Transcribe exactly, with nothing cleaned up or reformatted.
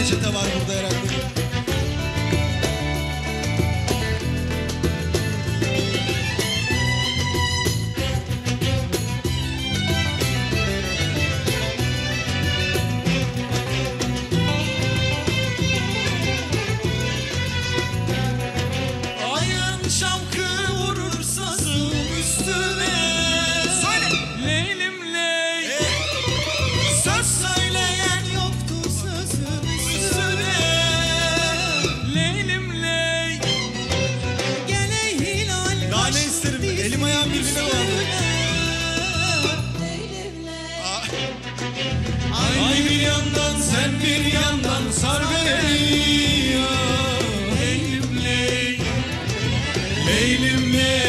Peçete var burada herhalde. Ayın şamkı vurur sazım üstüne. Söyle. Leylim ley. E. Söz söyleyen yoktu sözüm. Elim ayağım birbirine bağlı. Ay bir yandan sen bir yandan sar beni. Leylim ley, leylim ley.